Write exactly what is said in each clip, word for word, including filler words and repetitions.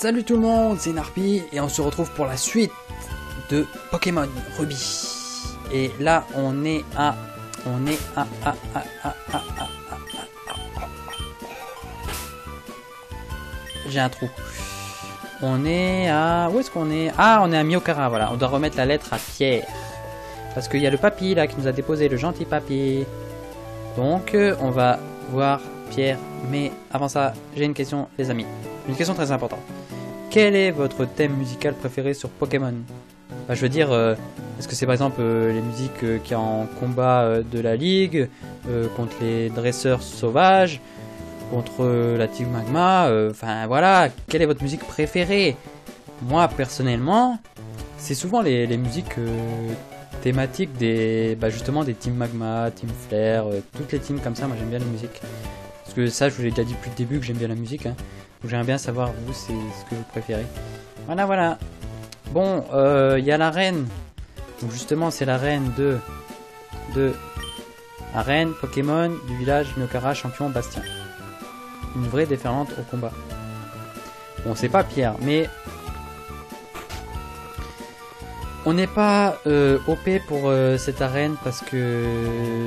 Salut tout le monde, c'est Narpi et on se retrouve pour la suite de Pokémon Ruby. Et là on est à... On est à... à, à, à, à, à, à, à. J'ai un trou. On est à... Où est-ce qu'on est? Ah, on est à Myokara, voilà. On doit remettre la lettre à Pierre. Parce qu'il y a le papy là qui nous a déposé, le gentil papy. Donc on va voir Pierre. Mais avant ça, j'ai une question les amis. Une question très importante. Quel est votre thème musical préféré sur Pokémon? Bah, je veux dire, euh, est-ce que c'est par exemple euh, les musiques euh, qui est en combat euh, de la ligue, euh, contre les dresseurs sauvages, contre euh, la Team Magma, enfin euh, voilà, quelle est votre musique préférée? Moi personnellement, c'est souvent les, les musiques euh, thématiques des, bah, justement des Team Magma, Team Flair, euh, toutes les teams comme ça, moi j'aime bien les musiques. Parce que ça, je vous l'ai déjà dit depuis le début que j'aime bien la musique, hein. J'aimerais bien savoir, vous, c'est ce que vous préférez. Voilà, voilà. Bon, il euh, y a la reine. Donc justement, c'est la reine de... de... La reine Pokémon du village Nocara, champion Bastien. Une vraie déferlante au combat. Bon, c'est pas Pierre, mais... On n'est pas euh, O P pour euh, cette arène parce que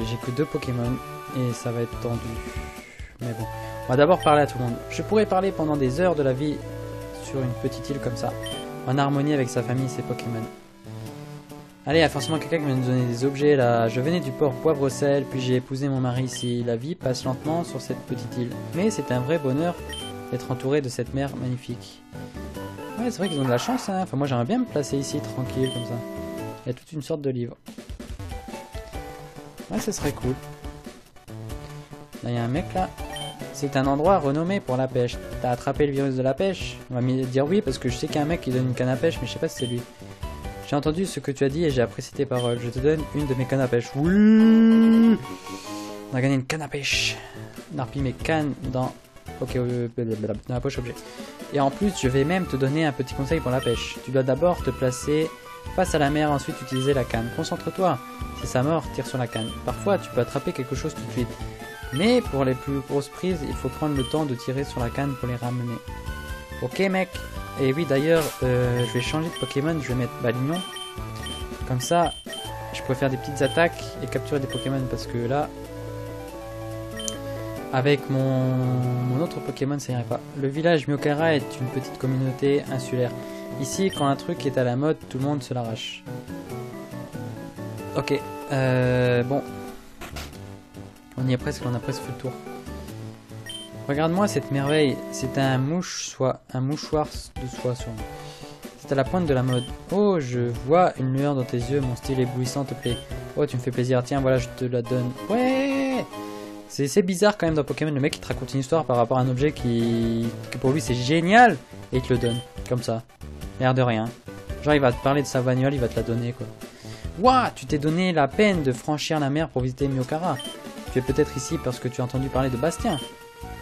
j'ai que deux Pokémon et ça va être tendu. Mais bon... On va d'abord parler à tout le monde. Je pourrais parler pendant des heures de la vie sur une petite île comme ça, en harmonie avec sa famille et ses Pokémon. Allez, il y a forcément quelqu'un qui va nous donner des objets là. Je venais du port Poivre-Sel, puis j'ai épousé mon mari ici. La vie passe lentement sur cette petite île. Mais c'est un vrai bonheur d'être entouré de cette mer magnifique. Ouais, c'est vrai qu'ils ont de la chance, hein. Enfin, moi j'aimerais bien me placer ici, tranquille, comme ça. Il y a toute une sorte de livre. Ouais, ce serait cool. Là, il y a un mec là. C'est un endroit renommé pour la pêche. T'as attrapé le virus de la pêche? On va me dire oui parce que je sais qu'il y a un mec qui donne une canne à pêche mais je sais pas si c'est lui. J'ai entendu ce que tu as dit et j'ai apprécié tes paroles. Je te donne une de mes cannes à pêche. Oui. On a gagné une canne à pêche. Narpi mes cannes dans... Ok, dans la poche objet. Et en plus je vais même te donner un petit conseil pour la pêche. Tu dois d'abord te placer face à la mer, ensuite utiliser la canne. Concentre-toi. Si ça mord, tire sur la canne. Parfois tu peux attraper quelque chose tout de suite. Mais pour les plus grosses prises, il faut prendre le temps de tirer sur la canne pour les ramener. Ok mec. Et oui d'ailleurs, euh, je vais changer de Pokémon, je vais mettre Balignon. Comme ça, je pourrais faire des petites attaques et capturer des Pokémon parce que là, avec mon, mon autre Pokémon, ça irait pas. Le village Myokara est une petite communauté insulaire. Ici, quand un truc est à la mode, tout le monde se l'arrache. Ok, euh, bon... On y est presque, on a presque fait le tour. Regarde-moi cette merveille. C'est un mouche soie, un mouchoir de soie sur moi. C'est à la pointe de la mode. Oh, je vois une lueur dans tes yeux. Mon style éblouissant te plaît. Oh, tu me fais plaisir. Tiens, voilà, je te la donne. Ouais. C'est bizarre quand même dans Pokémon. Le mec, il te raconte une histoire par rapport à un objet qui, que pour lui, c'est génial. Et il te le donne. Comme ça. L'air de rien. Genre, il va te parler de sa bagnole, il va te la donner, quoi. Waouh, tu t'es donné la peine de franchir la mer pour visiter Myokara. Tu es peut-être ici parce que tu as entendu parler de Bastien.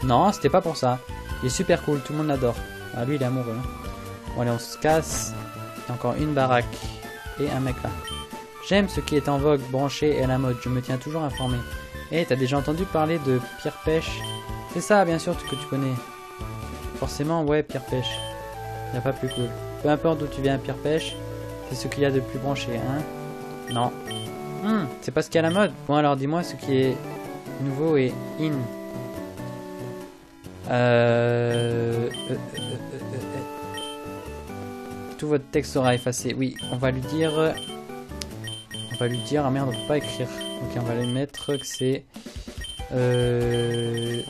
Non, c'était pas pour ça. Il est super cool, tout le monde l'adore. Ah, lui, il est amoureux. Hein. Bon, allez, on se casse. Il y a encore une baraque. Et un mec là. J'aime ce qui est en vogue, branché et à la mode. Je me tiens toujours informé. Eh, t'as déjà entendu parler de Pierre Pêche? C'est ça, bien sûr, que tu connais. Forcément, ouais, Pierre Pêche. Il n'y a pas plus cool. Peu importe d'où tu viens, Pierre Pêche, c'est ce qu'il y a de plus branché, hein? Non. Hum, c'est pas ce qu'il y a à la mode. Bon, alors dis-moi ce qui est... nouveau et in. Euh... Euh, euh, euh, euh. Tout votre texte sera effacé. Oui, on va lui dire... On va lui dire... Ah merde, on peut pas écrire. Ok, on va lui mettre que c'est... Euh...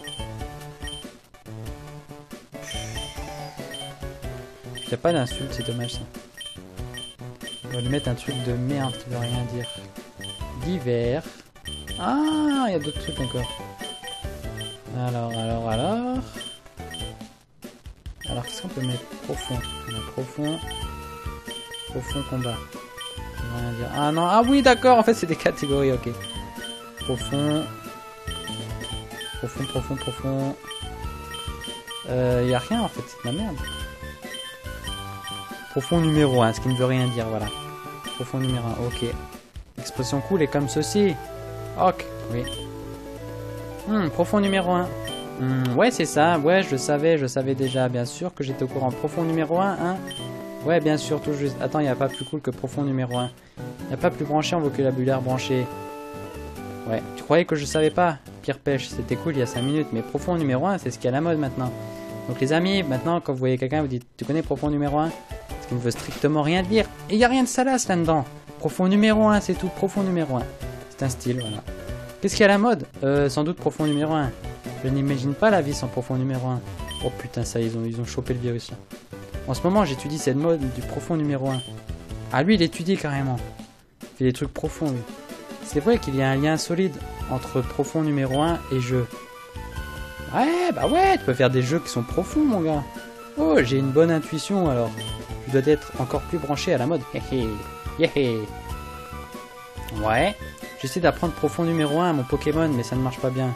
Y a pas d'insulte, c'est dommage ça. On va lui mettre un truc de merde qui veut rien dire. Divers... Ah, il y a d'autres trucs encore. Alors, alors, alors... Alors, qu'est-ce qu'on peut mettre? Profond. On a profond... Profond combat. On va rien dire. Ah non, ah oui, d'accord, en fait, c'est des catégories, ok. Profond... Profond, profond, profond... Euh, y a rien, en fait, c'est de la merde. Profond numéro un, ce qui ne veut rien dire, voilà. Profond numéro un, ok. Expression cool est comme ceci. Ok, oui. Hmm, profond numéro un. Mmh, ouais, c'est ça. Ouais, je savais, je savais déjà, bien sûr, que j'étais au courant. Profond numéro un, hein. Ouais, bien sûr, tout juste. Attends, il n'y a pas plus cool que Profond numéro un. Il n'y a pas plus branché en vocabulaire branché. Ouais, tu croyais que je savais pas? Pierre pêche, c'était cool il y a cinq minutes, mais Profond numéro un, c'est ce qui est à la mode maintenant. Donc les amis, maintenant, quand vous voyez quelqu'un, vous dites, tu connais Profond numéro un? Ce qui ne veut strictement rien dire. Et il n'y a rien de salace là-dedans. Profond numéro un, c'est tout. Profond numéro un. C'est un style, voilà. Qu'est-ce qui est à la mode? euh, Sans doute Profond numéro un. Je n'imagine pas la vie sans Profond numéro un. Oh putain, ça, ils ont, ils ont chopé le virus là. En ce moment, j'étudie cette mode du Profond numéro un. Ah, lui, il étudie carrément. Il fait des trucs profonds, lui. C'est vrai qu'il y a un lien solide entre Profond numéro un et jeu. Ouais, bah ouais, tu peux faire des jeux qui sont profonds, mon gars. Oh, j'ai une bonne intuition, alors. Je dois être encore plus branché à la mode. Ouais, j'essaie d'apprendre Profond numéro un à mon Pokémon, mais ça ne marche pas bien.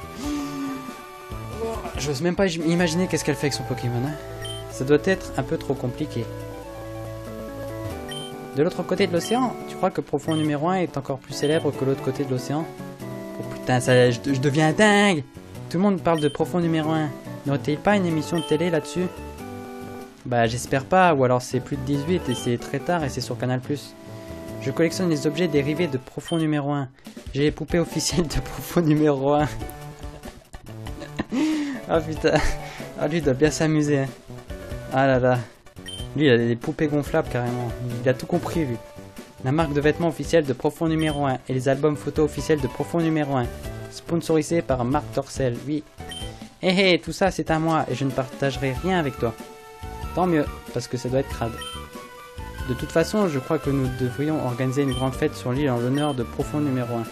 J'ose même pas imaginer qu'est-ce qu'elle fait avec son Pokémon. Hein. Ça doit être un peu trop compliqué. De l'autre côté de l'océan, tu crois que Profond numéro un est encore plus célèbre que l'autre côté de l'océan? Oh putain, ça, je, je deviens dingue. Tout le monde parle de Profond numéro un. N'aurait-il pas une émission de télé là-dessus? Bah j'espère pas, ou alors c'est plus de dix-huit et c'est très tard et c'est sur Canal plus. Je collectionne les objets dérivés de Profond numéro un. J'ai les poupées officielles de Profond numéro un. Ah oh, putain, ah, lui il doit bien s'amuser. Hein. Ah là là. Lui, il a des poupées gonflables carrément. Il a tout compris, lui. La marque de vêtements officielle de Profond numéro un et les albums photos officiels de Profond numéro un. Sponsorisé par Marc Torcel, oui. Hé hey, hé, hey, tout ça c'est à moi et je ne partagerai rien avec toi. Tant mieux, parce que ça doit être crade. De toute façon, je crois que nous devrions organiser une grande fête sur l'île en l'honneur de Profond numéro un.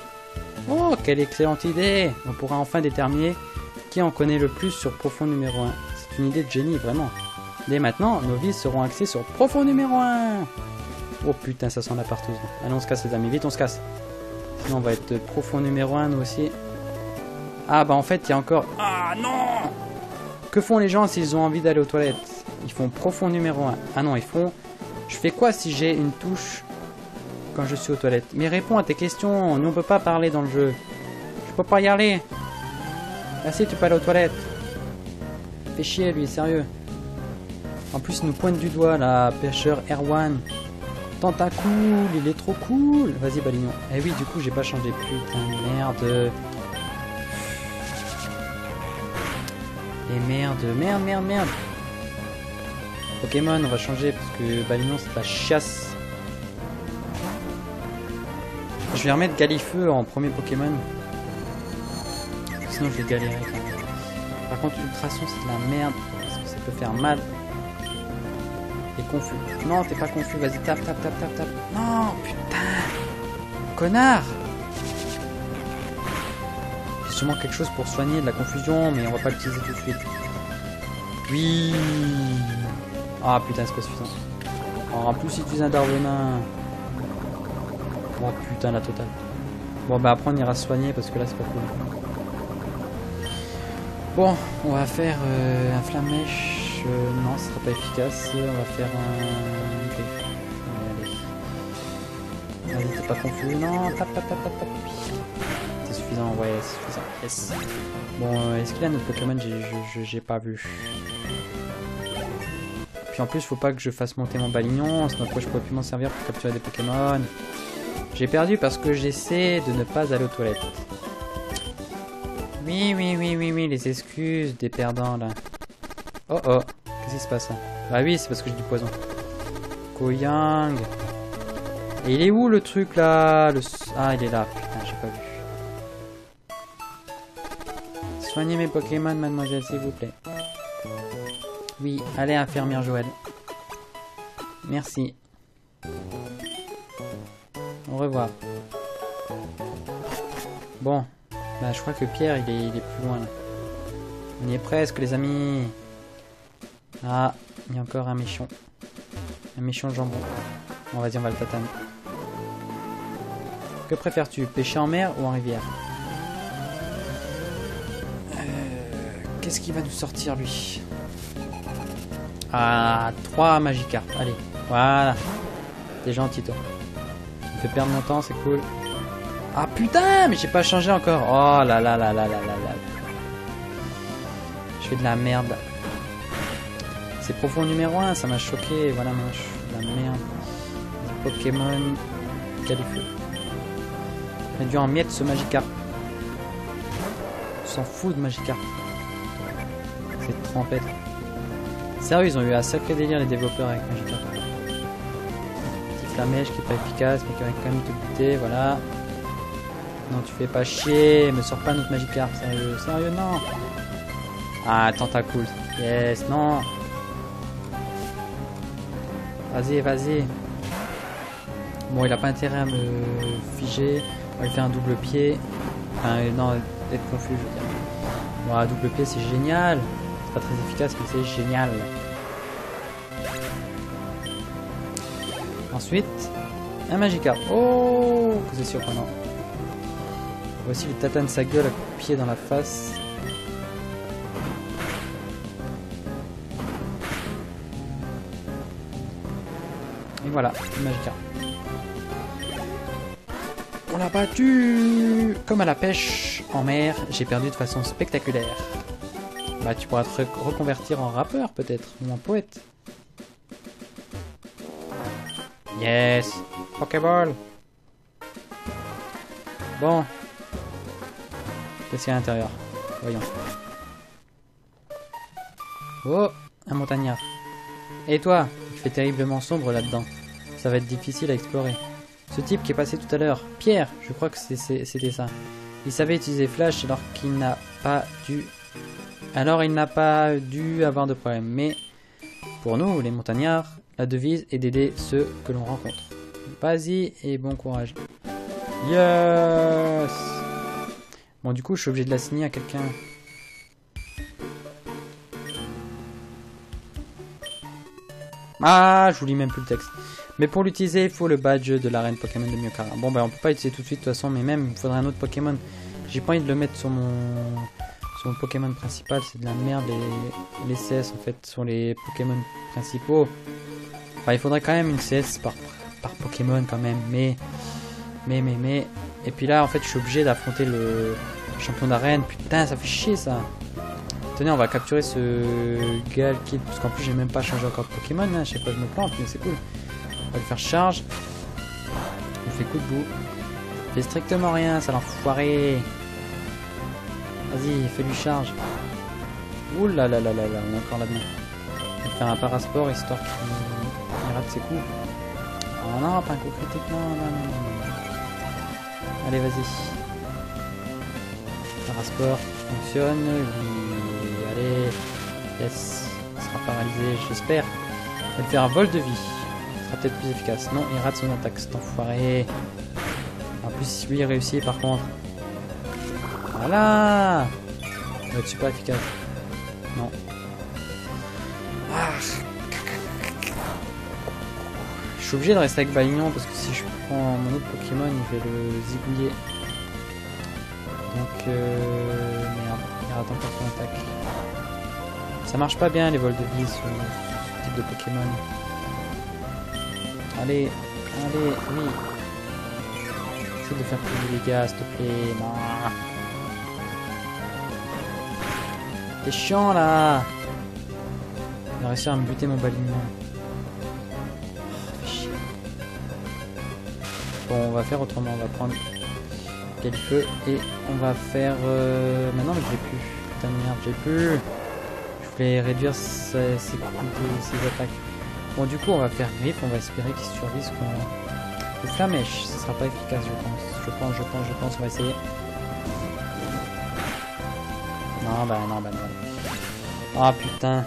Oh, quelle excellente idée! On pourra enfin déterminer qui en connaît le plus sur Profond numéro un. C'est une idée de génie, vraiment. Dès maintenant, nos vies seront axées sur Profond numéro un. Oh putain, ça sent la partouze. Allez, on se casse les amis, vite on se casse. Sinon on va être Profond numéro un nous aussi. Ah bah en fait, il y a encore... Ah non! Que font les gens s'ils ont envie d'aller aux toilettes? Ils font Profond numéro un. Ah non, ils font... Je fais quoi si j'ai une touche quand je suis aux toilettes? Mais réponds à tes questions, nous on peut pas parler dans le jeu. Je peux pas y aller. Ah si, tu peux aller aux toilettes. Fais chier lui, sérieux. En plus, il nous pointe du doigt, là, pêcheur Erwan. Tentacool, il est trop cool. Vas-y, Balignon. Eh oui, du coup, j'ai pas changé. Putain, merde. Et merde, merde, merde, merde. Pokémon, on va changer, parce que Balignon, c'est la chasse. Je vais remettre Galifeu en premier Pokémon. Sinon, je vais galérer. Par contre, Ultrason, c'est de la merde, parce que ça peut faire mal. T'es confus. Non, t'es pas confus. Vas-y, tape, tape, tape, tape, tape. Non, putain. Connard. J'ai sûrement quelque chose pour soigner de la confusion, mais on va pas l'utiliser tout de suite. Oui. Ah, putain, c'est pas suffisant. Oh, en plus, il utilise un Darwina. Oh, putain, la totale. Bon, bah après, on ira soigner, parce que là, c'est pas cool. Bon, on va faire euh, un flammèche. Euh, non, ce sera pas efficace. On va faire un... Allez, t'es pas confus. Non, tape, tape, tape, tape, tape. C'est suffisant, ouais, c'est suffisant. Yes. Bon, euh, est-ce qu'il y a notre Pokémon? J'ai pas vu. Puis en plus, faut pas que je fasse monter mon Balignon, sinon après je pourrais plus m'en servir pour capturer des Pokémon. J'ai perdu parce que j'essaie de ne pas aller aux toilettes. Oui, oui, oui, oui, oui, les excuses des perdants, là. Oh oh, qu'est-ce qui se passe? Bah oui, c'est parce que j'ai du poison. Koyang. Et il est où le truc là le... Ah, il est là, putain, j'ai pas vu. Soignez mes Pokémon, mademoiselle, s'il vous plaît. Oui, allez, infirmière Joël. Merci. Au revoir. Bon, bah je crois que Pierre, il est, il est plus loin là. On y est presque, les amis. Ah, il y a encore un méchant. Un méchant jambon. Bon, vas-y, on va le tataner. Que préfères-tu, pêcher en mer ou en rivière? euh, Qu'est-ce qui va nous sortir, lui? Ah, trois Magikarp. Allez, voilà. T'es gentil, toi. Tu me fais perdre mon temps, c'est cool. Ah, putain, mais j'ai pas changé encore. Oh là là là là là là là. Je fais de la merde. C'est Profond Numéro un, ça m'a choqué. Voilà, moi, je fais de la merde. Pokémon... Galifeu. On a dû en miettes ce Magikarp. On s'en fout de Magikarp. C'est trompette. Sérieux, ils ont eu un sacré délire les développeurs avec Magikarp. Petit flamèche qui est pas efficace, mais qui va quand même te buter, voilà. Non, tu fais pas chier, me sors pas notre Magikarp, sérieux, sérieux, non. Ah, Tentacool, yes, non. Vas-y, vas-y. Bon, il a pas intérêt à me figer, on va lui faire un double pied. Enfin, non, être confus, je veux dire. Bon, un double pied, c'est génial. C'est pas très efficace, mais c'est génial. Ensuite, un Magikarp. Oh, c'est surprenant. Voici le tatane sa gueule à coups de pied dans la face. Et voilà, le Magikarp. On l'a battu comme à la pêche en mer, j'ai perdu de façon spectaculaire. Bah tu pourras te reconvertir en rappeur peut-être, ou en poète. Yes, Pokéball. Bon. Qu'est-ce qu'il y a à l'intérieur? Voyons. Oh, un montagnard. Et toi? Il fait terriblement sombre là-dedans. Ça va être difficile à explorer. Ce type qui est passé tout à l'heure, Pierre, je crois que c'était ça. Il savait utiliser Flash alors qu'il n'a pas dû... Alors il n'a pas dû avoir de problème. Mais pour nous, les montagnards, la devise est d'aider ceux que l'on rencontre. Vas-y et bon courage. Yes! Bon, du coup, je suis obligé de la signer à quelqu'un. Ah, je vous lis même plus le texte. Mais pour l'utiliser, il faut le badge de l'arène Pokémon de Myokara. Bon, bah, on peut pas l'utiliser tout de suite, de toute façon, mais même, il faudrait un autre Pokémon. J'ai pas envie de le mettre sur mon, sur mon Pokémon principal, c'est de la merde, les... les C S, en fait, sur les Pokémon principaux. Enfin, il faudrait quand même une C S par, par Pokémon, quand même, mais... Mais, mais, mais... Et puis là, en fait, je suis obligé d'affronter le champion d'arène. Putain, ça fait chier, ça. Tenez, on va capturer ce Gal Kid. Parce qu'en plus, j'ai même pas changé encore de Pokémon. Hein. Je sais pas, je me plante, mais c'est cool. On va le faire charge. On fait coup de bout. Il fait strictement rien, ça l'enfoiré. Vas-y, fais-lui charge. Ouh là là là là là, on est encore là-dedans. On va faire un parasport, histoire qu'il rate ses coups. Oh non, pas un coup critique, non, non, non. Allez, vas-y. Parasport fonctionne. Oui. Allez. Yes. Il sera paralysé, j'espère. Il va faire un vol de vie. Il sera peut-être plus efficace. Non, il rate son attaque, cet enfoiré. En plus, lui, il réussit par contre. Voilà. Il va être super efficace. Non. Ah. Je suis obligé de rester avec Balignon parce que si je prends mon autre Pokémon, je vais le zigouiller. Donc, euh, merde, il rate encore son attaque. Ça marche pas bien les vols de vie sur ce type de Pokémon. Allez, allez, oui. Essaye de faire plus de dégâts, s'il te plaît. Non. T'es chiant là. Il a réussi à me buter mon Balignon. Bon, on va faire autrement, on va prendre Galifeu et on va faire... Euh... Maintenant, mais j'ai plus. Putain de merde, j'ai plus. Je voulais réduire ses, ses, ses attaques. Bon, du coup, on va faire griffe, on va espérer qu'il survive qu'on... Le flamèche, ce sera pas efficace, je pense. Je pense, je pense, je pense, on va essayer. Non, bah non, bah non. Ah, putain.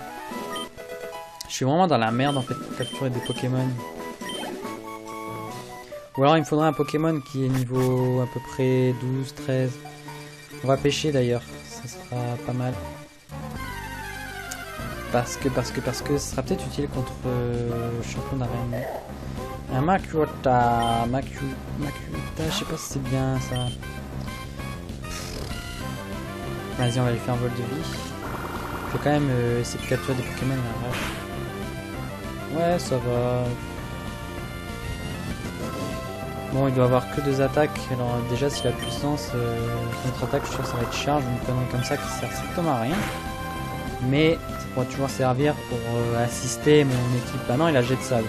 Je suis vraiment dans la merde, en fait, pour capturer des Pokémon. Ou alors il me faudrait un Pokémon qui est niveau à peu près douze, treize. On va pêcher d'ailleurs, ça sera pas mal. Parce que, parce que, parce que, ce sera peut-être utile contre euh, le champion d'arène. Un Makuhita, Makuhita, je sais pas si c'est bien ça. Vas-y, on va lui faire un vol de vie. Faut quand même euh, essayer de capturer des Pokémon là. Ouais, ça va. Bon, il doit avoir que deux attaques, alors déjà si la puissance euh, contre attaque, je trouve que ça va être charge, une connerie comme ça qui sert strictement à rien. mais ça pourra toujours servir pour euh, assister mon équipe. Bah non, il a jet de sable.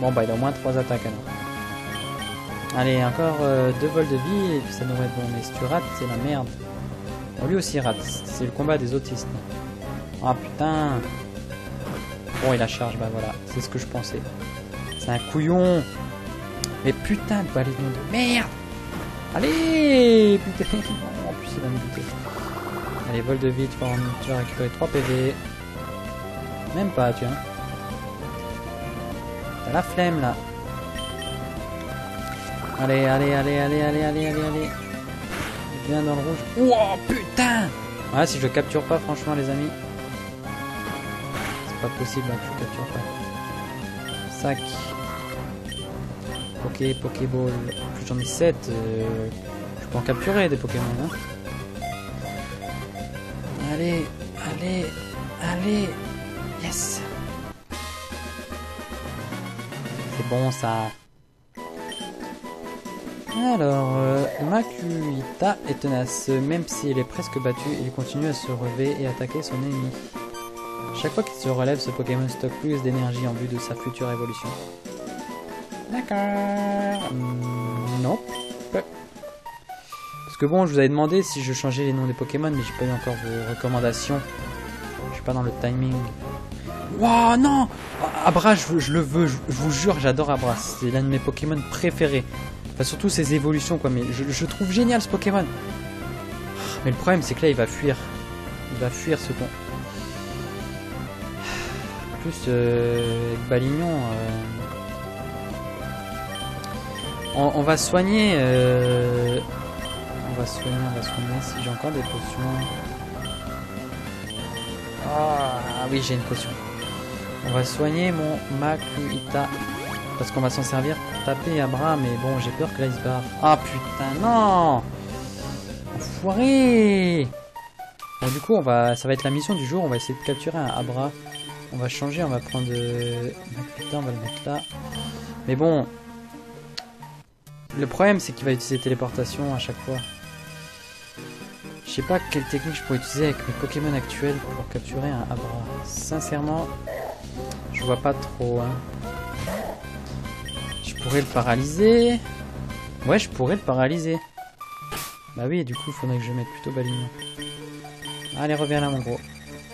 Bon bah il a au moins trois attaques alors. Allez, encore euh, deux vols de vie et puis ça devrait être bon. Mais si tu rates, c'est la merde. Bon, lui aussi il rate, c'est le combat des autistes. Ah putain. Bon, il a charge, bah voilà, c'est ce que je pensais. C'est un couillon. Mais putain, Balignon de merde. Allez, putain. Non, en plus il va me buter. Allez, vol de vie, tu vas récupérer trois P V. Même pas, tiens. T'as la flemme, là. Allez, allez, allez, allez, allez, allez, allez, allez. Bien dans le rouge. Ouah, putain. Ouais, si je le capture pas, franchement, les amis. C'est pas possible, hein, que je le capture pas. Sac. Poké, Pokéball. J'en ai sept. Euh, je peux en capturer des Pokémon, hein. Allez, allez, allez, yes. C'est bon ça. Alors, euh, Makuhita est tenace, même s'il est presque battu, il continue à se relever et attaquer son ennemi. Chaque fois qu'il se relève, ce Pokémon stocke plus d'énergie en vue de sa future évolution. D'accord. Mmh, non. Parce que bon, je vous avais demandé si je changeais les noms des Pokémon, mais j'ai pas eu encore vos recommandations. Je suis pas dans le timing. Waouh, non, Abra, je, je le veux, je, je vous jure, j'adore Abra. C'est l'un de mes Pokémon préférés. Enfin, surtout ses évolutions, quoi. Mais je, je trouve génial ce Pokémon. Mais le problème, c'est que là, il va fuir. Il va fuir ce con. En plus, euh, avec Balignon. Euh... On, on va soigner. Euh... On va soigner, on va soigner si j'ai encore des potions. Ah oui, j'ai une potion. On va soigner mon Makuhita. Parce qu'on va s'en servir pour taper Abra, mais bon, j'ai peur que là il se barre. Ah putain, non! Enfoiré! Bon, du coup, on va, ça va être la mission du jour. On va essayer de capturer un Abra. On va changer, on va prendre Makuhita, on va le mettre là. Mais bon, le problème c'est qu'il va utiliser téléportation à chaque fois. Je sais pas quelle technique je pourrais utiliser avec mes Pokémon actuels pour capturer un Abra. Sincèrement, je vois pas trop. Hein. Je pourrais le paralyser. Ouais, je pourrais le paralyser. Bah oui, du coup, il faudrait que je mette plutôt Balignon. Allez, reviens là, mon gros.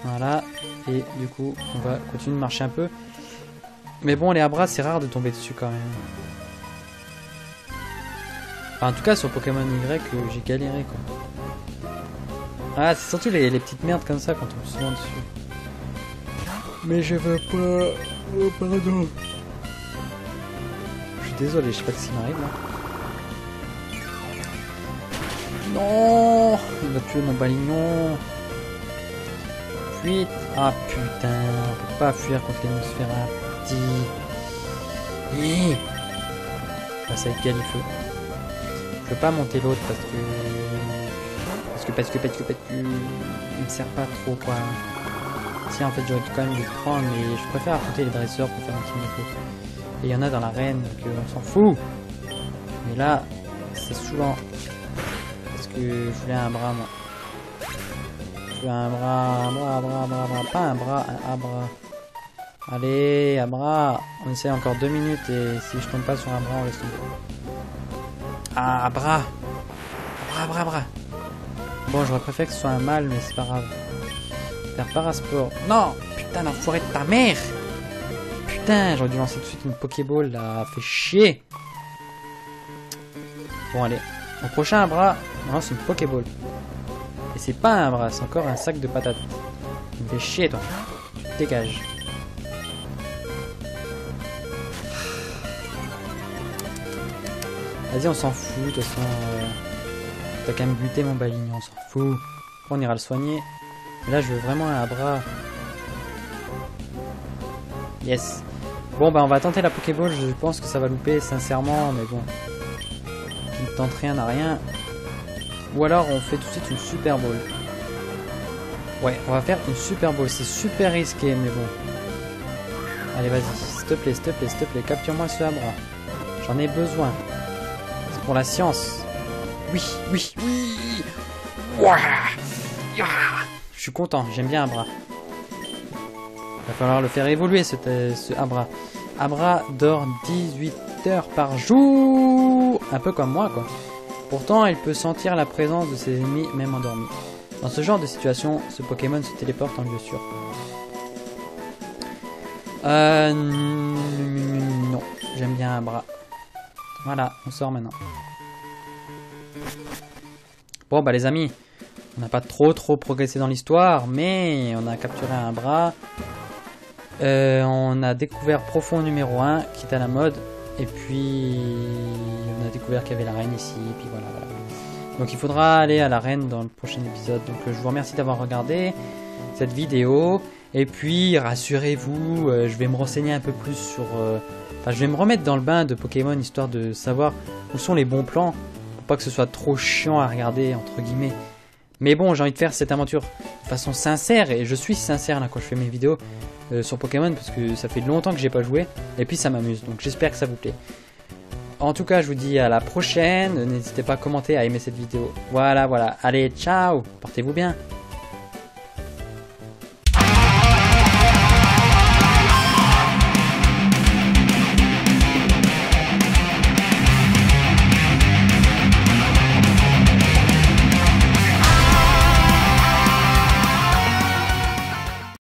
Voilà. Et du coup, on va continuer de marcher un peu. Mais bon, les Abras, c'est rare de tomber dessus quand même. Enfin, en tout cas, sur Pokémon Y, j'ai galéré, quoi. Ah, c'est surtout les, les petites merdes comme ça qu'on tombe souvent dessus. Mais je veux pas... Oh, pardon. Je suis désolé, je sais pas ce qui m'arrive, là. Non, il va tuer mon Balignon. Fuite. Ah, putain, on peut pas fuir contre les Nosferati. Ah, ça va être Galifeu. Je peux pas monter l'autre parce que... Parce que, parce que, parce que, il me sert pas trop, quoi. Si, en fait, j'aurais quand même dû le prendre, mais je préfère affronter les dresseurs pour faire un petit niveau. Et il y en a dans l'arène, donc euh, on s'en fout. Mais là, c'est souvent. Parce que je voulais un bras, moi. Je voulais un bras, un bras, un bras, un bras, un bras. Pas un bras, un abra. Allez, un bras. On essaie encore deux minutes, et si je tombe pas sur un bras, on laisse tomber. Ah, bras. Bras, bras, bras. Bon, j'aurais préféré que ce soit un mâle, mais c'est pas grave. Faire parasport. Non, putain, l'enfoiré de ta mère. Putain, j'aurais dû lancer tout de suite une Pokéball, là. Fait chier. Bon, allez. Au prochain bras, on lance une Pokéball. Et c'est pas un bras, c'est encore un sac de patates. Tu me fais chier, toi. Tu te dégages. Vas-y, on s'en fout, de toute façon... Euh... T'as quand même buté mon Balignon, on s'en fout. On ira le soigner. Mais là, je veux vraiment un Abra. Yes. Bon, bah, on va tenter la Pokéball. Je pense que ça va louper, sincèrement. Mais bon. Qui ne tente rien à rien. Ou alors, on fait tout de suite une Super Ball. Ouais, on va faire une Super Ball. C'est super risqué, mais bon. Allez, vas-y. S'il te plaît, s'il te plaît, s'il te plaît. Capture-moi ce Abra. J'en ai besoin. C'est pour la science. Oui, oui, oui. Ouah. Yeah. Je suis content, j'aime bien un bras. va falloir le faire évoluer ce, ce Abra. Abra dort dix-huit heures par jour, un peu comme moi quoi. Pourtant, il peut sentir la présence de ses ennemis même endormis. Dans ce genre de situation, ce Pokémon se téléporte en lieu sûr. Euh... Non, j'aime bien Abra. Voilà, on sort maintenant. Bon bah les amis, on n'a pas trop trop progressé dans l'histoire, mais on a capturé un bras. Euh, on a découvert Profond Numéro un, qui est à la mode. Et puis, on a découvert qu'il y avait la reine ici, et puis voilà, voilà. Donc il faudra aller à la reine dans le prochain épisode. Donc je vous remercie d'avoir regardé cette vidéo. Et puis, rassurez-vous, euh, je vais me renseigner un peu plus sur... Euh, enfin, je vais me remettre dans le bain de Pokémon, histoire de savoir où sont les bons plans. Pour pas que ce soit trop chiant à regarder, entre guillemets. Mais bon, j'ai envie de faire cette aventure de façon sincère, et je suis sincère là quand je fais mes vidéos euh, sur Pokémon, parce que ça fait longtemps que j'ai pas joué, et puis ça m'amuse, donc j'espère que ça vous plaît. En tout cas, je vous dis à la prochaine, n'hésitez pas à commenter, à aimer cette vidéo. Voilà, voilà, allez, ciao, portez-vous bien.